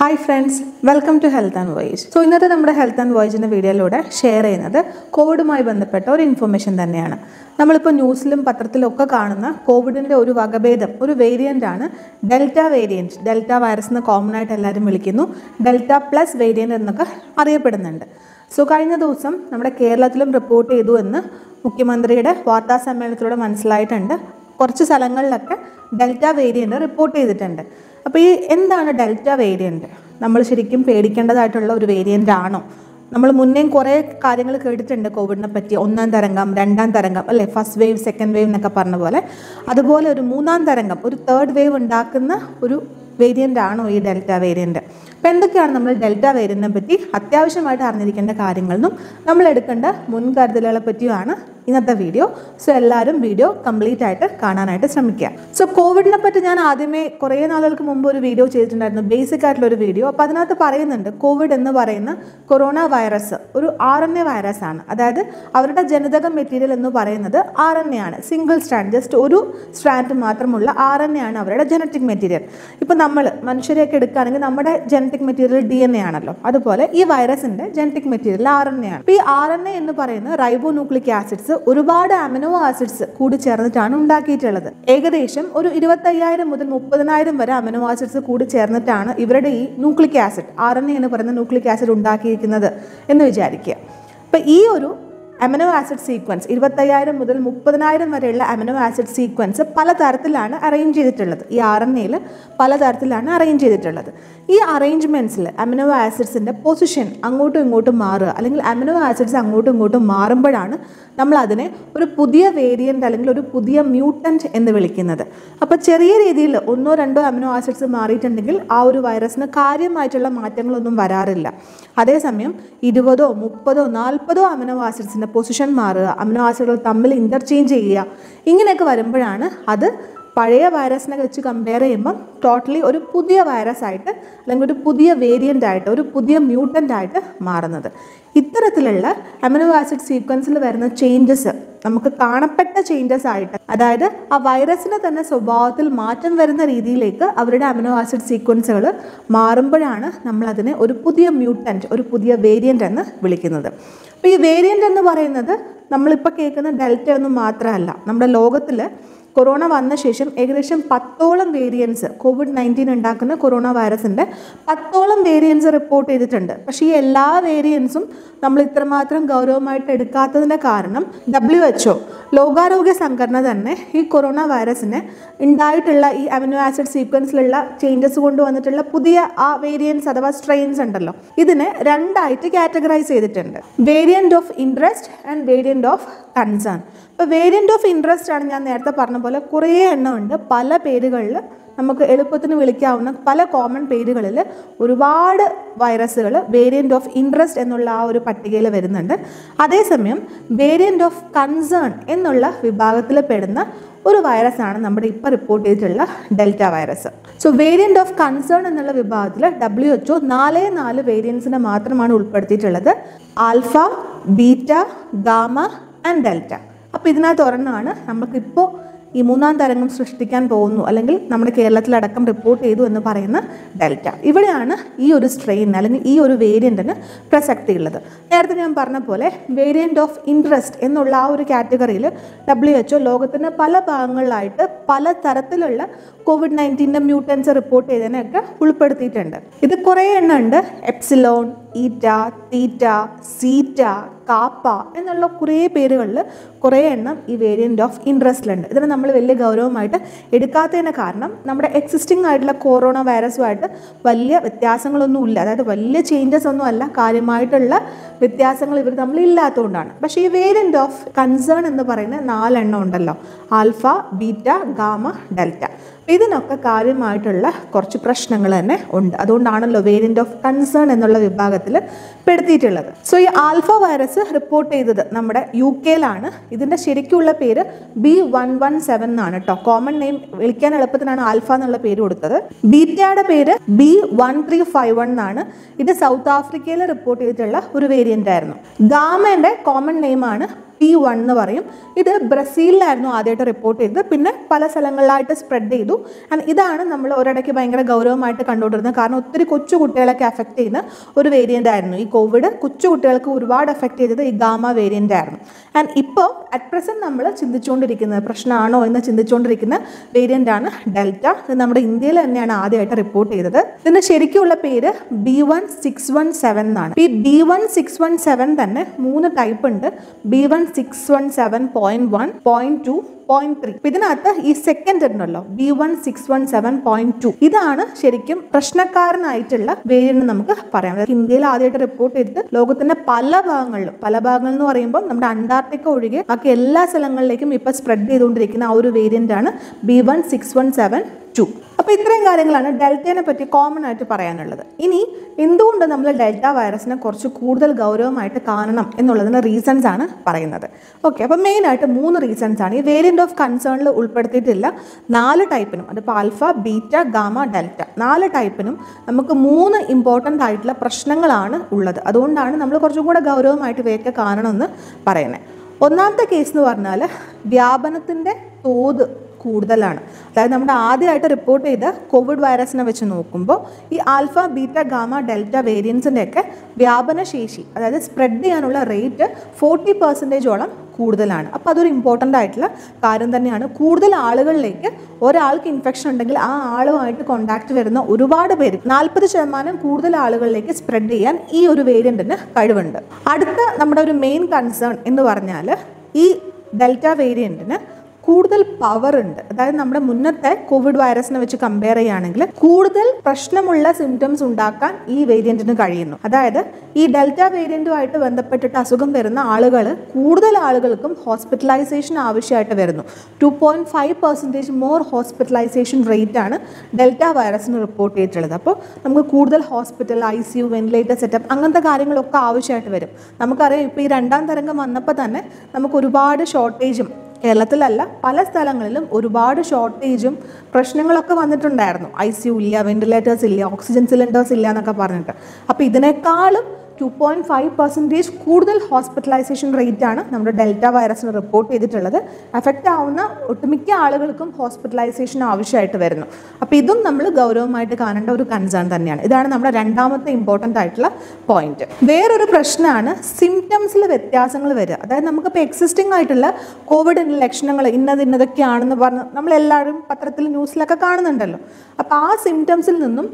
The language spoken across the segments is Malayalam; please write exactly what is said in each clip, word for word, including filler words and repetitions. Hi friends, welcome to Health and Voyage. So in our Health and Voyage video, we will share COVID information. We will see news in COVID is variant, Delta variant. Delta virus is common. Delta plus variant. So Kerala report Delta variant report. So, what is Delta variant? We are scared of a variant. We have seen COVID, first wave, second wave. That's why there is a third wave, a variant is Delta variant. Now, we have Delta variant. We have seen the in this video, so ellarum video complete aayittu kaananayitte shramikka. So COVID ne patti njan aadyame kore naalukku munpu oru video cheyittundarunnu, basic aayittulla oru video. Appo adanathu parayunnundu COVID ennu parayunna corona virus oru R N A virus aanu. Adayathu avarude genetic material ennu parayunnathu R N A aanu, single strand, just oru strand mathramulla R N A aanu avarude genetic material. Ippo nammal manusharekke edukkaanengil nammade genetic material D N A aanallo, adupole ee virus inde genetic material R N A aanu. Appo ee R N A ennu parayunna ribonucleic acids ഒരുപാട് അമിനോ ആസിഡ്സ് കൂടി ചേർന്നിട്ടാണ് ഉണ്ടാക്കിയിട്ടുള്ളത്. ഏകദേശം ഒരു ഇരുപത്തയ്യായിരം മുതൽ മുപ്പതിനായിരം വരെ അമിനോ ആസിഡ്സ് കൂടി ചേർന്നിട്ടാണ് ഇവരുടെ ഈ nucleic acid R N A എന്ന് പറയുന്ന ന്യൂക്ലിക് ആസിഡ് ഉണ്ടാക്കിയിരിക്കുന്നത് എന്ന് വിചാരിക്കുക. അപ്പോൾ ഈ ഒരു amino acid sequence ഇരുപത്തയ്യായിരം മുതൽ മുപ്പതിനായിരം വരെയുള്ള amino acid sequence പലതരത്തിലാണ് അറേഞ്ച് ചെയ്തിട്ടുള്ളത്. ഈ R N A യിൽ പലതരത്തിലാണ് അറേഞ്ച് ചെയ്തിട്ടുള്ളത്. ഈ അറേഞ്ച്മെന്റ്സിൽ amino acidsന്റെ പൊസിഷൻ അങ്ങോട്ടും ഇങ്ങോട്ടും മാറുക, അല്ലെങ്കിൽ amino acids അങ്ങോട്ടും ഇങ്ങോട്ടും മാറുമ്പോഴാണ് നമ്മൾ അതിനെ ഒരു പുതിയ വേരിയന്റ് അല്ലെങ്കിൽ ഒരു പുതിയ മ്യൂട്ടന്റ് എന്ന് വിളിക്കുന്നത്. അപ്പോൾ ചെറിയ രീതിയിൽ ഒന്നോ രണ്ടോ അമിനോ ആസിഡ്സ് മാറിയിട്ടുണ്ടെങ്കിൽ ആ ഒരു വൈറസിന് കാര്യമായിട്ടുള്ള മാറ്റങ്ങളൊന്നും വരാറില്ല. അതേസമയം ഇരുപതോ മുപ്പതോ നാൽപ്പതോ അമിനോ ആസിഡ്സിന്റെ പൊസിഷൻ മാറുക, അമിനോ ആസിഡുകൾ തമ്മിൽ ഇന്റർചേഞ്ച് ചെയ്യുക, ഇങ്ങനെയൊക്കെ വരുമ്പോഴാണ് അത് പഴയ വൈറസിനെ വെച്ച് കമ്പയർ ചെയ്യുമ്പോൾ ടോട്ടലി ഒരു പുതിയ വൈറസ് ആയിട്ട് അല്ലെങ്കിൽ ഒരു പുതിയ വേരിയന്റ് ആയിട്ട് ഒരു പുതിയ മ്യൂട്ടന്റ് ആയിട്ട് മാറുന്നത്. ഇത്തരത്തിലുള്ള അമിനോ ആസിഡ് സീക്വൻസിൽ വരുന്ന ചേഞ്ചസ് നമുക്ക് കാണപ്പെട്ട ചേഞ്ചസ് ആയിട്ട്, അതായത് ആ വൈറസിന് തന്നെ സ്വഭാവത്തിൽ മാറ്റം വരുന്ന രീതിയിലേക്ക് അവരുടെ അമിനോ ആസിഡ് സീക്വൻസുകൾ മാറുമ്പോഴാണ് നമ്മളതിനെ ഒരു പുതിയ മ്യൂട്ടന്റ്, ഒരു പുതിയ വേരിയൻ്റ് എന്ന് വിളിക്കുന്നത്. അപ്പോൾ ഈ വേരിയൻ്റ് എന്ന് പറയുന്നത് നമ്മളിപ്പോൾ കേൾക്കുന്ന ഡെൽറ്റ ഒന്നും മാത്രമല്ല. നമ്മുടെ ലോകത്തിൽ കൊറോണ വന്ന ശേഷം ഏകദേശം പത്തോളം വേരിയൻസ്, കോവിഡ് നയൻറ്റീൻ ഉണ്ടാക്കുന്ന കൊറോണ വൈറസിൻ്റെ പത്തോളം വേരിയൻസ് റിപ്പോർട്ട് ചെയ്തിട്ടുണ്ട്. പക്ഷേ ഈ എല്ലാ വേരിയൻസും നമ്മൾ ഇത്രമാത്രം ഗൗരവമായിട്ട് എടുക്കാത്തതിൻ്റെ കാരണം ഡബ്ല്യു എച്ച് ഒ ലോകാരോഗ്യ സംഘടന തന്നെ ഈ കൊറോണ വൈറസിന് ഉണ്ടായിട്ടുള്ള ഈ അമിനോ ആസിഡ് സീക്വൻസിലുള്ള ചേഞ്ചസ് കൊണ്ടുവന്നിട്ടുള്ള പുതിയ ആ വേരിയൻസ് അഥവാ സ്ട്രെയിൻസ് ഉണ്ടല്ലോ, ഇതിനെ രണ്ടായിട്ട് കാറ്റഗറൈസ് ചെയ്തിട്ടുണ്ട്: variant of interest and variant of concern. ഇപ്പോൾ വേരിയൻറ്റ് ഓഫ് ഇൻട്രസ്റ്റ് ആണ് ഞാൻ നേരത്തെ പറഞ്ഞ പോലെ കുറേ എണ്ണമുണ്ട്. പല പേരുകളിൽ നമുക്ക് എളുപ്പത്തിന് വിളിക്കാവുന്ന പല കോമൺ പേരുകളിൽ ഒരുപാട് വൈറസുകൾ വേരിയൻ്റ് ഓഫ് ഇൻട്രസ്റ്റ് എന്നുള്ള ആ ഒരു പട്ടികയിൽ വരുന്നുണ്ട്. അതേസമയം വേരിയൻ്റ് ഓഫ് കൺസേൺ എന്നുള്ള വിഭാഗത്തിൽ പെടുന്ന ഒരു വൈറസാണ് നമ്മുടെ ഇപ്പോൾ റിപ്പോർട്ട് ചെയ്തിട്ടുള്ള delta virus. So variant of concern എന്നുള്ള വിഭാഗത്തിൽ ഡബ്ല്യു എച്ച് ഒ നാലേ നാല് വേരിയൻസിനെ മാത്രമാണ് ഉൾപ്പെടുത്തിയിട്ടുള്ളത്: alpha, beta, gamma and delta. അപ്പോൾ ഇതിനകത്ത് ഒരെണ്ണമാണ് നമുക്കിപ്പോൾ ഈ മൂന്നാം തരംഗം സൃഷ്ടിക്കാൻ പോകുന്നു, അല്ലെങ്കിൽ നമ്മുടെ കേരളത്തിലടക്കം റിപ്പോർട്ട് ചെയ്തു എന്ന് പറയുന്ന ഡെൽറ്റ. ഇവിടെയാണ് ഈ ഒരു സ്ട്രെയിൻ അല്ലെങ്കിൽ ഈ ഒരു വേരിയൻറ്റിന് പ്രസക്തി ഉള്ളത്. നേരത്തെ ഞാൻ പറഞ്ഞ പോലെ വേരിയൻറ്റ് ഓഫ് ഇൻട്രസ്റ്റ് എന്നുള്ള ആ ഒരു കാറ്റഗറിയിൽ ഡബ്ല്യു എച്ച് ഒ ലോകത്തിൻ്റെ പല ഭാഗങ്ങളിലായിട്ട് പല തരത്തിലുള്ള കോവിഡ് നയൻറ്റീൻ്റെ മ്യൂട്ടൻസ് റിപ്പോർട്ട് ചെയ്തതിനെയൊക്കെ ഉൾപ്പെടുത്തിയിട്ടുണ്ട്. ഇത് കുറേ എണ്ണം ഉണ്ട്: എപ്സിലോൺ, ഈറ്റ, തീറ്റ, സീറ്റ, കാപ്പ എന്നുള്ള കുറേ പേരുകളിൽ കുറേ എണ്ണം ഈ വേരിയൻ്റ് ഓഫ് ഇൻട്രസ്റ്റിലുണ്ട്. ഇതിന് നമ്മൾ വലിയ ഗൗരവമായിട്ട് എടുക്കാത്തതിന് കാരണം നമ്മുടെ എക്സിസ്റ്റിംഗ് ആയിട്ടുള്ള കൊറോണ വൈറസുമായിട്ട് വലിയ വ്യത്യാസങ്ങളൊന്നും ഇല്ല. അതായത് വലിയ ചേഞ്ചസ് ഒന്നും അല്ല, കാര്യമായിട്ടുള്ള വ്യത്യാസങ്ങൾ ഇവർ നമ്മൾ ഇല്ലാത്തതുകൊണ്ടാണ്. പക്ഷേ ഈ വേരിയൻ്റ് ഓഫ് കൺസേൺ എന്ന് പറയുന്ന നാലെണ്ണം ഉണ്ടല്ലോ: ആൽഫ, ബീറ്റ, ഗാമ, ഡെൽറ്റ. ഇതിനൊക്കെ കാര്യമായിട്ടുള്ള കുറച്ച് പ്രശ്നങ്ങൾ തന്നെ ഉണ്ട്. അതുകൊണ്ടാണല്ലോ വേരിയൻ്റ് ഓഫ് കൺസേൺ എന്നുള്ള വിഭാഗത്തിൽ പെടുത്തിയിട്ടുള്ളത്. സോ ഈ ആൽഫ വൈറസ് റിപ്പോർട്ട് ചെയ്തത് നമ്മുടെ യു കെയിലാണ്. ഇതിൻ്റെ ശരിക്കുള്ള പേര് ബി വൺ വൺ സെവൻ എന്നാണ് കേട്ടോ. കോമൺ നെയിം വിളിക്കാൻ എളുപ്പത്തിനാണ് ആൽഫ എന്നുള്ള പേര് കൊടുത്തത്. ബീറ്റയുടെ പേര് B one three five one എന്നാണ്. ഇത് സൗത്ത് ആഫ്രിക്കയിൽ റിപ്പോർട്ട് ചെയ്തിട്ടുള്ള ഒരു വേരിയൻ്റ് ആയിരുന്നു. ഗാമയുടെ കോമൺ നെയിമാണ് B one എന്ന് പറയും. ഇത് ബ്രസീലിലായിരുന്നു ആദ്യമായിട്ട് റിപ്പോർട്ട് ചെയ്തത്, പിന്നെ പല സ്ഥലങ്ങളിലായിട്ട് സ്പ്രെഡ് ചെയ്തു. ആൻഡ് ഇതാണ് നമ്മൾ ഒരിടയ്ക്ക് ഭയങ്കര ഗൗരവമായിട്ട് കണ്ടുകൊണ്ടിരുന്നത്, കാരണം ഒത്തിരി കൊച്ചു കുട്ടികളൊക്കെ അഫക്റ്റ് ചെയ്യുന്ന ഒരു വേരിയൻ്റ് ആയിരുന്നു ഈ കോവിഡ്. കൊച്ചു കുട്ടികൾക്ക് ഒരുപാട് അഫക്റ്റ് ചെയ്തത് ഈ ഗാമ വേരിയൻ്റ് ആയിരുന്നു. ആൻഡ് ഇപ്പോൾ അറ്റ് പ്രസൻറ്റ് നമ്മൾ ചിന്തിച്ചുകൊണ്ടിരിക്കുന്നത്, പ്രശ്നമാണോ എന്ന് ചിന്തിച്ചുകൊണ്ടിരിക്കുന്ന വേരിയൻ്റ് ആണ് ഡെൽറ്റ. ഇത് നമ്മുടെ ഇന്ത്യയിൽ തന്നെയാണ് ആദ്യമായിട്ട് റിപ്പോർട്ട് ചെയ്തത്. ഇതിൻ്റെ ശരിക്കുള്ള പേര് B one six one seven എന്നാണ്. ഈ B one six one seven തന്നെ മൂന്ന് ടൈപ്പ് ഉണ്ട്. B one six one seven point one point two point three. ഇതിനകത്ത് ഈ സെക്കൻഡ് ഉണ്ടല്ലോ B one six one seven point two, ഇതാണ് ശരിക്കും പ്രശ്നക്കാരനായിട്ടുള്ള വേരിയന്റ് നമുക്ക് പറയാം. ഇന്ത്യയിൽ ആദ്യമായിട്ട് റിപ്പോർട്ട് ചെയ്തിട്ട് ലോകത്തിന്റെ പല ഭാഗങ്ങളിലും പല ഭാഗങ്ങൾ എന്ന് പറയുമ്പോൾ നമ്മുടെ അന്റാർട്ടിക്ക ഒഴികെ ബാക്കി എല്ലാ സ്ഥലങ്ങളിലേക്കും ഇപ്പൊ സ്പ്രെഡ് ചെയ്തുകൊണ്ടിരിക്കുന്ന ആ ഒരു വേരിയന്റ് ആണ് B one six one seven two. അപ്പോൾ ഇത്രയും കാര്യങ്ങളാണ് ഡെൽറ്റയെ പറ്റി കോമൺ ആയിട്ട് പറയാനുള്ളത്. ഇനി എന്തുകൊണ്ട് നമ്മൾ ഡെൽറ്റ വൈറസിനെ കുറച്ച് കൂടുതൽ ഗൗരവമായിട്ട് കാണണം എന്നുള്ളതിൻ്റെ റീസൺസ് ആണ് പറയുന്നത്. ഓക്കെ, അപ്പോൾ മെയിനായിട്ട് മൂന്ന് റീസൺസ് ആണ്. ഈ വേരിയൻ്റ് ഓഫ് കൺസേണിൽ ഉൾപ്പെടുത്തിയിട്ടില്ല നാല് ടൈപ്പിനും, അതിപ്പോൾ ആൽഫ, ബീറ്റ, ഗാമ, ഡെൽറ്റ, നാല് ടൈപ്പിനും നമുക്ക് മൂന്ന് ഇമ്പോർട്ടൻ്റ് ആയിട്ടുള്ള പ്രശ്നങ്ങളാണ് ഉള്ളത്. അതുകൊണ്ടാണ് നമ്മൾ കുറച്ചും കൂടെ ഗൗരവമായിട്ട് ഇവയൊക്കെ കാണണമെന്ന് പറയുന്നത്. ഒന്നാമത്തെ കേസ് എന്ന് പറഞ്ഞാൽ വ്യാപനത്തിൻ്റെ തോത് കൂടുതലാണ്. അതായത് നമ്മുടെ ആദ്യമായിട്ട് റിപ്പോർട്ട് ചെയ്ത കോവിഡ് വൈറസിനെ വെച്ച് നോക്കുമ്പോൾ ഈ ആൽഫ, ബീറ്റ, ഗാമ, ഡെൽറ്റ വേരിയൻസിൻ്റെയൊക്കെ വ്യാപനശേഷി, അതായത് സ്പ്രെഡ് ചെയ്യാനുള്ള റേറ്റ് ഫോർട്ടി പെർസെൻറ്റേജോളം കൂടുതലാണ്. അപ്പോൾ അതൊരു ഇമ്പോർട്ടൻ്റ് ആയിട്ടുള്ള കാര്യം തന്നെയാണ്. കൂടുതൽ ആളുകളിലേക്ക് ഒരാൾക്ക് ഇൻഫെക്ഷൻ ഉണ്ടെങ്കിൽ ആ ആളുമായിട്ട് കോൺടാക്ട് വരുന്ന ഒരുപാട് പേര്, നാൽപ്പത് ശതമാനം കൂടുതൽ ആളുകളിലേക്ക് സ്പ്രെഡ് ചെയ്യാൻ ഈ ഒരു വേരിയൻറ്റിന് കഴിവുണ്ട്. അടുത്ത നമ്മുടെ ഒരു മെയിൻ കൺസേൺ എന്ന് പറഞ്ഞാൽ ഈ ഡെൽറ്റ വേരിയൻറ്റിന് കൂടുതൽ പവർ ഉണ്ട്. അതായത് നമ്മുടെ മുന്നത്തെ കോവിഡ് വൈറസിനെ വെച്ച് കമ്പയർ ചെയ്യുകയാണെങ്കിൽ കൂടുതൽ പ്രശ്നമുള്ള സിംറ്റംസ് ഉണ്ടാക്കാൻ ഈ വേരിയൻറ്റിന് കഴിയുന്നു. അതായത് ഈ ഡെൽറ്റ വേരിയൻറ്റുമായിട്ട് ബന്ധപ്പെട്ടിട്ട് അസുഖം വരുന്ന ആളുകൾ കൂടുതൽ ആളുകൾക്കും ഹോസ്പിറ്റലൈസേഷൻ ആവശ്യമായിട്ട് വരുന്നു. Two point five percentage more hospitalisation റേറ്റാണ് ഡെൽറ്റ വൈറസിന് റിപ്പോർട്ട് ചെയ്തിട്ടുള്ളത്. അപ്പോൾ നമുക്ക് കൂടുതൽ hospital, I C U, ventilator setup, അങ്ങനത്തെ കാര്യങ്ങളൊക്കെ ആവശ്യമായിട്ട് വരും. നമുക്കറിയാം ഇപ്പോൾ ഈ രണ്ടാം തരംഗം വന്നപ്പോൾ തന്നെ നമുക്ക് ഒരുപാട് ഷോർട്ടേജും, കേരളത്തിലല്ല പല സ്ഥലങ്ങളിലും ഒരുപാട് ഷോർട്ടേജും പ്രശ്നങ്ങളൊക്കെ വന്നിട്ടുണ്ടായിരുന്നു. ഐ സി യു ഇല്ല, വെന്റിലേറ്റേഴ്സ് ഇല്ല, ഓക്സിജൻ സിലിണ്ടേഴ്സ് ഇല്ല എന്നൊക്കെ പറഞ്ഞിട്ട്. അപ്പോൾ ഇതിനേക്കാളും ടു പോയിൻറ്റ് ഫൈവ് പെർസെൻറ്റേജ് കൂടുതൽ ഹോസ്പിറ്റലൈസേഷൻ റേറ്റാണ് നമ്മുടെ ഡെൽറ്റ വൈറസിന് റിപ്പോർട്ട് ചെയ്തിട്ടുള്ളത്. എഫക്റ്റ് ആവുന്ന ഒട്ടുമിക്ക ആളുകൾക്കും ഹോസ്പിറ്റലൈസേഷൻ ആവശ്യമായിട്ട് വരുന്നു. അപ്പോൾ ഇതും നമ്മൾ ഗൗരവമായിട്ട് കാണേണ്ട ഒരു കൺസേൺ തന്നെയാണ്. ഇതാണ് നമ്മുടെ രണ്ടാമത്തെ ഇമ്പോർട്ടൻ്റ് ആയിട്ടുള്ള പോയിന്റ്. വേറൊരു പ്രശ്നമാണ് സിംറ്റംസിൽ വ്യത്യാസങ്ങൾ വരിക. അതായത് നമുക്കിപ്പോൾ എക്സിസ്റ്റിംഗ് ആയിട്ടുള്ള കോവിഡിൻ്റെ ലക്ഷണങ്ങൾ ഇന്നത് ഇന്നതൊക്കെയാണെന്ന് പറഞ്ഞ് നമ്മളെല്ലാവരും പത്രത്തിൽ, ന്യൂസിലൊക്കെ കാണുന്നുണ്ടല്ലോ. അപ്പോൾ ആ സിംറ്റംസിൽ നിന്നും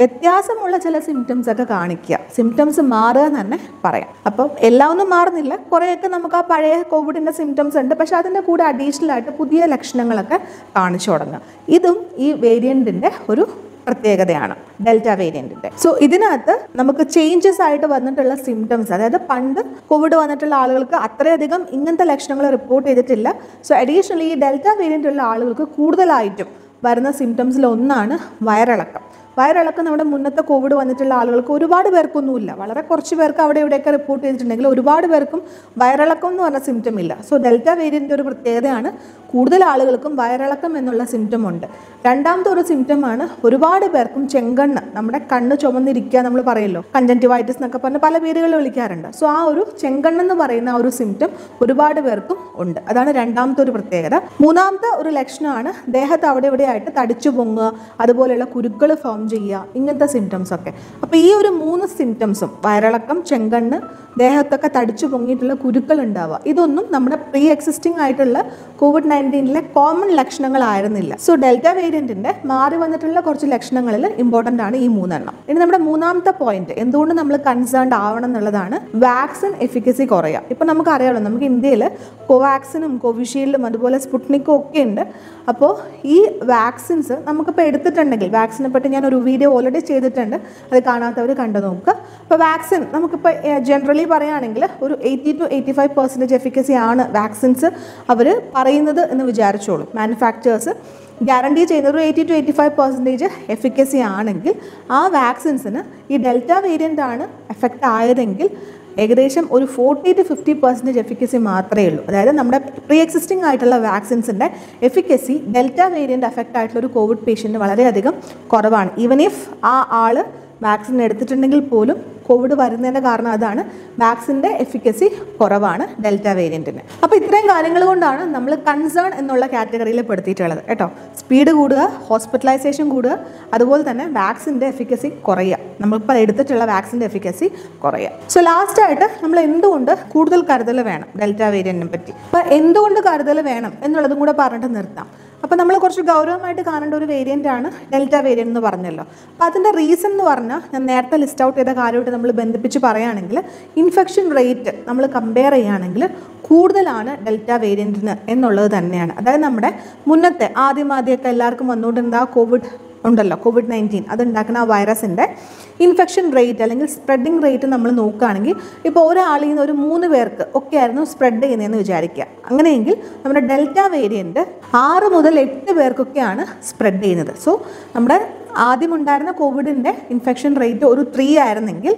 വ്യത്യാസമുള്ള ചില സിംറ്റംസ് ഒക്കെ കാണിക്കുക, സിംറ്റംസ് മാറുക എന്ന് തന്നെ പറയാം. അപ്പം എല്ലാം ഒന്നും മാറുന്നില്ല, കുറേയൊക്കെ നമുക്ക് ആ പഴയ കോവിഡിൻ്റെ സിംറ്റംസ് ഉണ്ട്, പക്ഷേ അതിൻ്റെ കൂടെ അഡീഷണൽ ആയിട്ട് പുതിയ ലക്ഷണങ്ങളൊക്കെ കാണിച്ചു തുടങ്ങുക. ഇതും ഈ വേരിയൻറ്റിൻ്റെ ഒരു പ്രത്യേകതയാണ്, ഡെൽറ്റ വേരിയൻറ്റിൻ്റെ. സോ ഇതിനകത്ത് നമുക്ക് ചേഞ്ചസ് ആയിട്ട് വന്നിട്ടുള്ള സിംറ്റംസ്, അതായത് പണ്ട് കോവിഡ് വന്നിട്ടുള്ള ആളുകൾക്ക് അത്രയധികം ഇങ്ങനത്തെ ലക്ഷണങ്ങൾ റിപ്പോർട്ട് ചെയ്തിട്ടില്ല. സോ അഡീഷണലി ഈ ഡെൽറ്റ വേരിയൻ്റുള്ള ആളുകൾക്ക് കൂടുതലായിട്ടും വരുന്ന സിംറ്റംസിലൊന്നാണ് വയറിളക്കം. വയറിളക്കം നമ്മുടെ മുന്നത്തെ കോവിഡ് വന്നിട്ടുള്ള ആളുകൾക്ക് ഒരുപാട് പേർക്കൊന്നുമില്ല, വളരെ കുറച്ച് പേർക്ക് അവിടെ ഇവിടെയൊക്കെ റിപ്പോർട്ട് ചെയ്തിട്ടുണ്ടെങ്കിൽ ഒരുപാട് പേർക്കും വയറിളക്കം എന്ന് പറഞ്ഞ സിംറ്റം ഇല്ല. സോ ഡെൽറ്റ വേരിയൻ്റിൻ്റെ ഒരു പ്രത്യേകതയാണ് കൂടുതൽ ആളുകൾക്കും വയറിളക്കം എന്നുള്ള സിംറ്റം ഉണ്ട്. രണ്ടാമത്തെ ഒരു സിംറ്റമാണ് ഒരുപാട് പേർക്കും ചെങ്കണ്ണ്, നമ്മുടെ കണ്ണ് ചുമന്നിരിക്കുക നമ്മൾ പറയല്ലോ, കൺജങ്ക്റ്റിവൈറ്റിസ് എന്നൊക്കെ പറഞ്ഞ് പല പേരുകൾ വിളിക്കാറുണ്ട്. സോ ആ ഒരു ചെങ്കണ്ണെന്ന് പറയുന്ന ആ ഒരു സിംറ്റം ഒരുപാട് പേർക്കും ഉണ്ട്. അതാണ് രണ്ടാമത്തെ ഒരു പ്രത്യേകത. മൂന്നാമത്തെ ഒരു ലക്ഷണമാണ് ദേഹത്ത് അവിടെ ഇവിടെയായിട്ട് തടിച്ചു പൊങ്ങുക, അതുപോലെയുള്ള കുരുക്കൾ ഫോം ചെയ്യുക, ഇങ്ങനത്തെ സിംറ്റംസ് ഒക്കെ. അപ്പോൾ ഈ ഒരു മൂന്ന് സിംറ്റംസും, വയറിളക്കം, ചെങ്കണ്ണ്, ദേഹത്തൊക്കെ തടിച്ചു പൊങ്ങിയിട്ടുള്ള കുരുക്കൾ ഉണ്ടാവുക, ഇതൊന്നും നമ്മുടെ പ്രീ എക്സിസ്റ്റിംഗ് ആയിട്ടുള്ള കോവിഡ് നയൻറ്റീനിലെ കോമൺ ലക്ഷണങ്ങളായിരുന്നില്ല. സോ ഡെൽറ്റ വേരിയൻറ്റിൻ്റെ മാറി വന്നിട്ടുള്ള കുറച്ച് ലക്ഷണങ്ങളിൽ ഇമ്പോർട്ടൻ്റ് ആണ് ഈ മൂന്നെണ്ണം. ഇനി നമ്മുടെ മൂന്നാമത്തെ പോയിന്റ്, എന്തുകൊണ്ട് നമ്മൾ കൺസേൺഡ് ആവണം എന്നുള്ളതാണ് വാക്സിൻ എഫിക്കസി കുറയുക. ഇപ്പം നമുക്കറിയാമല്ലോ, നമുക്ക് ഇന്ത്യയിൽ കോവാക്സിനും കോവിഷീൽഡും അതുപോലെ സ്പുട്നിക്കും ഒക്കെ ഉണ്ട്. അപ്പോൾ ഈ വാക്സിൻസ് നമുക്കിപ്പോൾ എടുത്തിട്ടുണ്ടെങ്കിൽ, വാക്സിനെ പറ്റി ഞാനൊരു വീഡിയോ ഓൾറെഡി ചെയ്തിട്ടുണ്ട്, അത് കാണാത്തവർ കണ്ടു നോക്കുക. അപ്പോൾ വാക്സിൻ നമുക്കിപ്പോൾ ജനറലി പറയുകയാണെങ്കിൽ ഒരു eighty to eighty five percentage efficacy ആണ് വാക്സിൻസ് അവർ പറയുന്നത് എന്ന് വിചാരിച്ചോളൂ. മാനുഫാക്ചേഴ്സ് ഗ്യാരണ്ടി ചെയ്യുന്ന ഒരു eighty to eighty five percentage efficacy ആണെങ്കിൽ ആ വാക്സിൻസിന് ഈ ഡെൽറ്റ വേരിയൻ്റ് ആണ് എഫക്റ്റ് ആയതെങ്കിൽ ഏകദേശം ഒരു forty to fifty percentage efficacy മാത്രമേ ഉള്ളൂ. അതായത് നമ്മുടെ പ്രീ എക്സിസ്റ്റിംഗ് ആയിട്ടുള്ള വാക്സിൻസിൻ്റെ എഫിക്കസി ഡെൽറ്റ വേരിയൻ്റ് എഫക്റ്റ് ആയിട്ടുള്ള ഒരു കോവിഡ് പേഷ്യൻറ്റ് വളരെയധികം കുറവാണ്. ഈവൻ ഇഫ് ആ ആൾ വാക്സിൻ എടുത്തിട്ടുണ്ടെങ്കിൽ പോലും കോവിഡ് വരുന്നതിന്റെ കാരണം അതാണ്, വാക്സിന്റെ എഫിക്കസി കുറവാണ് ഡെൽറ്റ വേരിയന്റിന്. അപ്പോൾ ഇത്രയും കാര്യങ്ങൾ കൊണ്ടാണ് നമ്മൾ കൺസേൺ എന്നുള്ള കാറ്റഗറിയിൽ പെടുത്തിയിട്ടുള്ളത് കേട്ടോ. സ്പീഡ് കൂടുക, ഹോസ്പിറ്റലൈസേഷൻ കൂടുക, അതുപോലെ തന്നെ വാക്സിൻ്റെ എഫിക്കസി കുറയുക, നമ്മളിപ്പോൾ എടുത്തിട്ടുള്ള വാക്സിൻ്റെ എഫിക്കസി കുറയുക. സോ ലാസ്റ്റായിട്ട് നമ്മൾ എന്തുകൊണ്ട് കൂടുതൽ കരുതൽ വേണം ഡെൽറ്റ വേരിയന്റിനെ പറ്റി, അപ്പോൾ എന്തുകൊണ്ട് കരുതൽ വേണം എന്നുള്ളതും കൂടെ പറഞ്ഞിട്ട് നിർത്താം. അപ്പോൾ നമ്മൾ കുറച്ച് ഗൗരവമായിട്ട് കാണേണ്ട ഒരു വേരിയൻ്റാണ് ഡെൽറ്റ വേരിയൻ്റ് എന്ന് പറഞ്ഞല്ലോ. അപ്പോൾ അതിൻ്റെ റീസൺ എന്ന് പറഞ്ഞാൽ ഞാൻ നേരത്തെ ലിസ്റ്റ് ഔട്ട് ചെയ്ത കാര്യമായിട്ട് നമ്മൾ ബന്ധിപ്പിച്ച് പറയുകയാണെങ്കിൽ ഇൻഫെക്ഷൻ റേറ്റ് നമ്മൾ കമ്പയർ ചെയ്യുകയാണെങ്കിൽ കൂടുതലാണ് ഡെൽറ്റ വേരിയൻറ്റിന് എന്നുള്ളത് തന്നെയാണ്. അതായത് നമ്മുടെ മുന്നത്തെ ആദ്യമാദ്യമൊക്കെ എല്ലാവർക്കും വന്നുകൊണ്ടിരുന്ന കോവിഡ് ഉണ്ടല്ലോ, കോവിഡ് നയൻറ്റീൻ, അതുണ്ടാക്കുന്ന ആ വൈറസിൻ്റെ ഇൻഫെക്ഷൻ റേറ്റ് അല്ലെങ്കിൽ സ്പ്രെഡിങ് റേറ്റ് നമ്മൾ നോക്കുകയാണെങ്കിൽ ഇപ്പോൾ ഒരാളിൽ നിന്ന് ഒരു മൂന്ന് പേർക്ക് ഒക്കെ ആയിരുന്നു സ്പ്രെഡ് ചെയ്യുന്നതെന്ന് വിചാരിക്കുക. അങ്ങനെയെങ്കിൽ നമ്മുടെ ഡെൽറ്റ വേരിയൻറ്റ് ആറ് മുതൽ എട്ട് പേർക്കൊക്കെയാണ് സ്പ്രെഡ് ചെയ്യുന്നത്. സോ നമ്മുടെ ആദ്യമുണ്ടായിരുന്ന കോവിഡിൻ്റെ ഇൻഫെക്ഷൻ റേറ്റ് ഒരു ത്രീ ആയിരുന്നെങ്കിൽ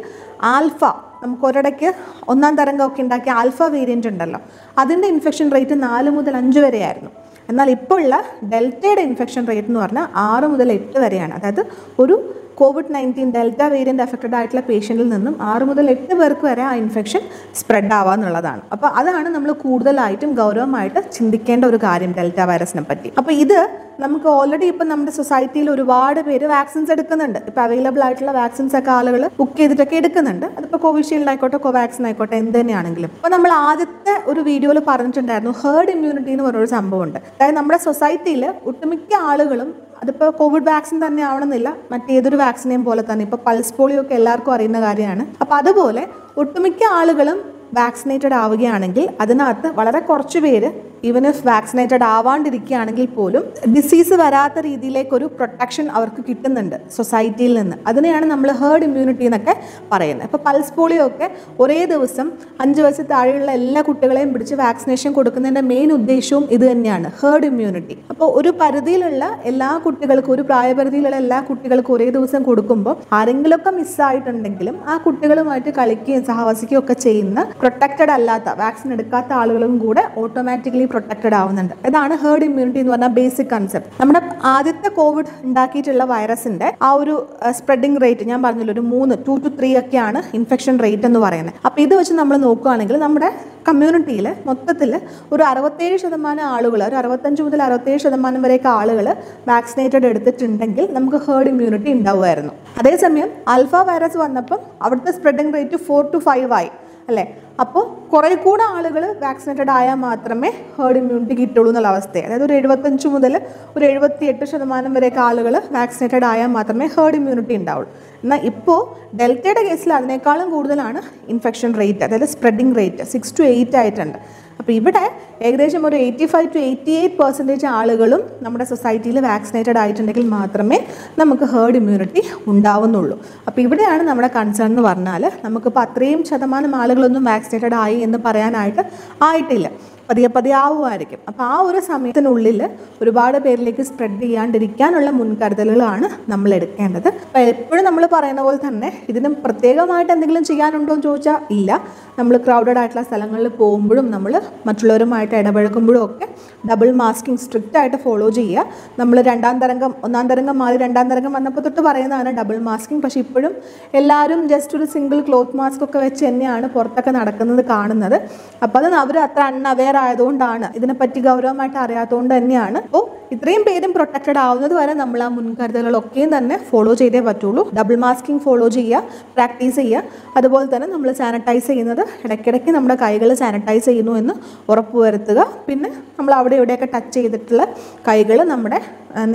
ആൽഫ, നമുക്ക് ഒരിടയ്ക്ക് ഒന്നാം തരംഗമൊക്കെ ഉണ്ടാക്കിയ ആൽഫ വേരിയൻ്റ് ഉണ്ടല്ലോ, അതിൻ്റെ ഇൻഫെക്ഷൻ റേറ്റ് നാല് മുതൽ അഞ്ച് വരെയായിരുന്നു. എന്നാൽ ഇപ്പോൾ ഉള്ള ഡെൽറ്റയുടെ ഇൻഫെക്ഷൻ റേറ്റ് എന്ന് പറഞ്ഞാൽ ആറ് മുതൽ എട്ട് വരെയാണ്. അതായത് ഒരു covid nineteen delta variant affected ആയിട്ടുള്ള പേഷ്യൻറ്റിൽ നിന്നും ആറ് മുതൽ എട്ട് പേർക്ക് വരെ ആ ഇൻഫെക്ഷൻ സ്പ്രെഡ് ആവുക എന്നുള്ളതാണ്. അപ്പോൾ അതാണ് നമ്മൾ കൂടുതലായിട്ടും ഗൗരവമായിട്ട് ചിന്തിക്കേണ്ട ഒരു കാര്യം ഡെൽറ്റ വൈറസിനെ പറ്റി. അപ്പോൾ ഇത് നമുക്ക് ഓൾറെഡി ഇപ്പം നമ്മുടെ സൊസൈറ്റിയിൽ ഒരുപാട് പേര് വാക്സിൻസ് എടുക്കുന്നുണ്ട്. ഇപ്പോൾ അവൈലബിൾ ആയിട്ടുള്ള വാക്സിൻസ് ഒക്കെ ആളുകൾ ബുക്ക് ചെയ്തിട്ടൊക്കെ എടുക്കുന്നുണ്ട്. അതിപ്പോൾ കോവിഷീൽഡ് ആയിക്കോട്ടെ, കോവാക്സിൻ ആയിക്കോട്ടെ, എന്ത് തന്നെയാണെങ്കിലും. അപ്പോൾ നമ്മൾ ആദ്യത്തെ ഒരു വീഡിയോയിൽ പറഞ്ഞിട്ടുണ്ടായിരുന്നു ഹേർഡ് ഇമ്മ്യൂണിറ്റി എന്ന് പറഞ്ഞൊരു സംഭവമുണ്ട്. അതായത് നമ്മുടെ സൊസൈറ്റിയിൽ ഒട്ടുമിക്ക ആളുകളും, അതിപ്പോൾ കോവിഡ് വാക്സിൻ തന്നെ ആവണമെന്നില്ല, മറ്റേതൊരു വാക്സിനെയും പോലെ തന്നെ ഇപ്പോൾ പൾസ് പോളിയോ ഒക്കെ എല്ലാവർക്കും അറിയുന്ന കാര്യമാണ്. അപ്പോൾ അതുപോലെ ഒട്ടുമിക്ക ആളുകളും വാക്സിനേറ്റഡ് ആവുകയാണെങ്കിൽ അതിനകത്ത് വളരെ കുറച്ച് പേര് ഈവൻ ഇഫ് വാക്സിനേറ്റഡ് ആവാണ്ടിരിക്കുകയാണെങ്കിൽ പോലും ഡിസീസ് വരാത്ത രീതിയിലേക്കൊരു പ്രൊട്ടക്ഷൻ അവർക്ക് കിട്ടുന്നുണ്ട് സൊസൈറ്റിയിൽ നിന്ന്. അതിനെയാണ് നമ്മൾ ഹേർഡ് ഇമ്മ്യൂണിറ്റി എന്നൊക്കെ പറയുന്നത്. ഇപ്പോൾ പൾസ് പോളിയോ ഒക്കെ ഒരേ ദിവസം അഞ്ച് വയസ്സ് താഴെയുള്ള എല്ലാ കുട്ടികളെയും പിടിച്ച് വാക്സിനേഷൻ കൊടുക്കുന്നതിൻ്റെ മെയിൻ ഉദ്ദേശവും ഇത് തന്നെയാണ്, ഹേർഡ് ഇമ്മ്യൂണിറ്റി. അപ്പോൾ ഒരു പരിധിയിലുള്ള എല്ലാ കുട്ടികൾക്കും, ഒരു പ്രായപരിധിയിലുള്ള എല്ലാ കുട്ടികൾക്കും ഒരേ ദിവസം കൊടുക്കുമ്പോൾ ആരെങ്കിലുമൊക്കെ മിസ്സായിട്ടുണ്ടെങ്കിലും ആ കുട്ടികളുമായിട്ട് കളിക്കുകയും സഹവസിക്കുകയും ഒക്കെ ചെയ്യുന്ന പ്രൊട്ടക്റ്റഡ് അല്ലാത്ത, വാക്സിൻ എടുക്കാത്ത ആളുകളും കൂടെ ഓട്ടോമാറ്റിക്കലി പ്രൊട്ടക്റ്റഡ് ആവുന്നുണ്ട്. ഇതാണ് ഹേർഡ് ഇമ്മ്യൂണിറ്റി എന്ന് പറഞ്ഞ ബേസിക് കൺസെപ്റ്റ്. നമ്മുടെ ആദ്യത്തെ കോവിഡ് ഉണ്ടാക്കിയിട്ടുള്ള വൈറസിന്റെ ആ ഒരു സ്പ്രെഡിങ് റേറ്റ് ഞാൻ പറഞ്ഞല്ലോ, ഒരു മൂന്ന് ടു ടു ത്രീ ഒക്കെയാണ് ഇൻഫെക്ഷൻ റേറ്റ് എന്ന് പറയുന്നത്. അപ്പോൾ ഇത് വെച്ച് നമ്മൾ നോക്കുകയാണെങ്കിൽ നമ്മുടെ കമ്മ്യൂണിറ്റിയിൽ മൊത്തത്തിൽ ഒരു അറുപത്തേഴ് ശതമാനം ആളുകൾ, ഒരു അറുപത്തഞ്ച് മുതൽ അറുപത്തേഴ് ശതമാനം വരെയൊക്കെ ആളുകൾ വാക്സിനേറ്റഡ് എടുത്തിട്ടുണ്ടെങ്കിൽ നമുക്ക് ഹേർഡ് ഇമ്മ്യൂണിറ്റി ഉണ്ടാവുമായിരുന്നു. അതേസമയം ആൽഫ വൈറസ് വന്നപ്പം അവിടുത്തെ spreading rate four to five ആയി അല്ലേ. അപ്പോൾ കുറേ കൂടെ ആളുകൾ വാക്സിനേറ്റഡ് ആയാൽ മാത്രമേ ഹേർഡ് ഇമ്മ്യൂണിറ്റി കിട്ടുള്ളൂ എന്നുള്ള അവസ്ഥയെ. അതായത് ഒരു എഴുപത്തഞ്ച് മുതൽ ഒരു എഴുപത്തി എട്ട് ശതമാനം വരെയൊക്കെ ആളുകൾ വാക്സിനേറ്റഡ് ആയാൽ മാത്രമേ ഹേർഡ് ഇമ്മ്യൂണിറ്റി ഉണ്ടാവുള്ളൂ. എന്നാൽ ഇപ്പോൾ ഡെൽറ്റയുടെ കേസിൽ അതിനേക്കാളും കൂടുതലാണ് ഇൻഫെക്ഷൻ റേറ്റ്, അതായത് spreading rate six to eight ആയിട്ടുണ്ട്. അപ്പോൾ ഇവിടെ ഏകദേശം ഒരു eighty five to eighty eight percentage ആളുകളും നമ്മുടെ സൊസൈറ്റിയിൽ വാക്സിനേറ്റഡ് ആയിട്ടുണ്ടെങ്കിൽ മാത്രമേ നമുക്ക് ഹേർഡ് ഇമ്മ്യൂണിറ്റി ഉണ്ടാവുന്നുള്ളൂ. അപ്പോൾ ഇവിടെയാണ് നമ്മുടെ കൺസേൺ എന്ന് പറഞ്ഞാൽ, നമുക്കിപ്പോൾ അത്രയും ശതമാനം ആളുകളൊന്നും വാക്സിനേറ്റഡ് ആയി എന്ന് പറയാനായിട്ട് ആയിട്ടില്ല, പതിയെ പതിയെ ആവുമായിരിക്കും. അപ്പോൾ ആ ഒരു സമയത്തിനുള്ളിൽ ഒരുപാട് പേരിലേക്ക് സ്പ്രെഡ് ചെയ്യാണ്ടിരിക്കാനുള്ള മുൻകരുതലുകളാണ് നമ്മൾ എടുക്കേണ്ടത്. അപ്പോൾ എപ്പോഴും നമ്മൾ പറയുന്ന പോലെ തന്നെ ഇതിനും പ്രത്യേകമായിട്ട് എന്തെങ്കിലും ചെയ്യാനുണ്ടോ എന്ന് ചോദിച്ചാൽ ഇല്ല. നമ്മൾ ക്രൗഡഡ് ആയിട്ടുള്ള സ്ഥലങ്ങളിൽ പോകുമ്പോഴും നമ്മൾ മറ്റുള്ളവരുമായിട്ട് ഇടപഴകുമ്പോഴും ഒക്കെ ഡബിൾ മാസ്കിങ് സ്ട്രിക്റ്റ് ആയിട്ട് ഫോളോ ചെയ്യുക. നമ്മൾ രണ്ടാം തരംഗം, ഒന്നാം തരംഗം മാറി രണ്ടാം തരംഗം വന്നപ്പോൾ തൊട്ട് പറയുന്നതാണ് ഡബിൾ മാസ്കിങ്. പക്ഷേ ഇപ്പോഴും എല്ലാവരും ജസ്റ്റ് ഒരു സിംഗിൾ ക്ലോത്ത് മാസ്ക് ഒക്കെ വെച്ച് തന്നെയാണ് പുറത്തൊക്കെ നടക്കുന്നത് കാണുന്നത്. അപ്പോൾ അത് അവർ അത്ര അൺഅവെയർ ആയതുകൊണ്ടാണ്, ഇതിനെപ്പറ്റി ഗൗരവമായിട്ട് അറിയാത്തതുകൊണ്ട് തന്നെയാണ്. അപ്പോൾ ഇത്രയും പേരും പ്രൊട്ടക്റ്റഡ് ആവുന്നത് വരെ നമ്മൾ ആ മുൻകരുതലുകളൊക്കെയും തന്നെ ഫോളോ ചെയ്തേ പറ്റുള്ളൂ. ഡബിൾ മാസ്കിങ് ഫോളോ ചെയ്യുക, പ്രാക്ടീസ് ചെയ്യുക. അതുപോലെ തന്നെ നമ്മൾ സാനിറ്റൈസ് ചെയ്യുന്നത്, ഇടയ്ക്കിടയ്ക്ക് നമ്മുടെ കൈകൾ സാനിറ്റൈസ് ചെയ്യുന്നു എന്ന് ഉറപ്പുവരുത്തുക. പിന്നെ നമ്മൾ അവിടെ എവിടെയൊക്കെ ടച്ച് ചെയ്തിട്ടുള്ള കൈകൾ നമ്മുടെ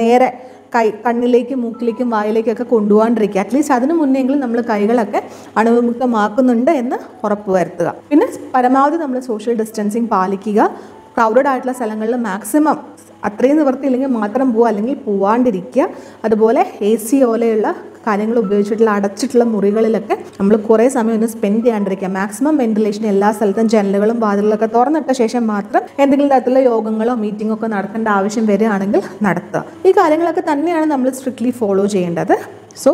നേരെ കൈ കണ്ണിലേക്കും മൂക്കിലേക്കും വായിലേക്കൊക്കെ കൊണ്ടുപോകാണ്ടിരിക്കുക. അറ്റ്ലീസ്റ്റ് അതിന് മുന്നെങ്കിലും നമ്മൾ കൈകളൊക്കെ അണുവിമുക്തമാക്കുന്നുണ്ട് എന്ന് ഉറപ്പുവരുത്തുക. പിന്നെ പരമാവധി നമ്മൾ സോഷ്യൽ ഡിസ്റ്റൻസിങ് പാലിക്കുക. ക്രൗഡഡ് ആയിട്ടുള്ള സ്ഥലങ്ങളിൽ മാക്സിമം അത്രയും നിവൃത്തിയില്ലെങ്കിൽ മാത്രം പോവുക, അല്ലെങ്കിൽ പോവാണ്ടിരിക്കുക. അതുപോലെ എ സി പോലെയുള്ള കാര്യങ്ങൾ ഉപയോഗിച്ചിട്ടുള്ള അടച്ചിട്ടുള്ള മുറികളിലൊക്കെ നമ്മൾ കുറേ സമയം ഒന്ന് സ്പെൻഡ് ചെയ്യാണ്ടിരിക്കുക. മാക്സിമം വെന്റിലേഷൻ, എല്ലാ സ്ഥലത്തും ജനലുകളും വാതിലുകളൊക്കെ തുറന്നിട്ട ശേഷം മാത്രം എന്തെങ്കിലും തരത്തിലുള്ള യോഗങ്ങളോ മീറ്റിംഗോ ഒക്കെ നടത്തേണ്ട ആവശ്യം വരികയാണെങ്കിൽ നടത്തുക. ഈ കാര്യങ്ങളൊക്കെ തന്നെയാണ് നമ്മൾ സ്ട്രിക്ട്ലി ഫോളോ ചെയ്യേണ്ടത്. സോ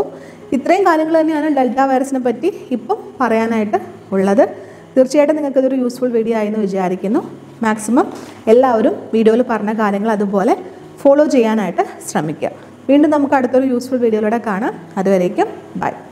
ഇത്രയും കാര്യങ്ങൾ തന്നെയാണ് ഡെൽറ്റ വൈറസിനെ പറ്റി ഇപ്പം പറയാനായിട്ട് ഉള്ളത്. തീർച്ചയായിട്ടും നിങ്ങൾക്ക് ഇതൊരു യൂസ്ഫുൾ വീഡിയോ ആയെന്ന് വിചാരിക്കുന്നു. മാക്സിമം എല്ലാവരും വീഡിയോയിൽ പറഞ്ഞ കാര്യങ്ങൾ അതുപോലെ ഫോളോ ചെയ്യാനായിട്ട് ശ്രമിക്കുക. വീണ്ടും നമുക്ക് അടുത്തൊരു യൂസ്ഫുൾ വീഡിയോയിലൂടെ കാണാം. അതുവരേക്കും ബൈ.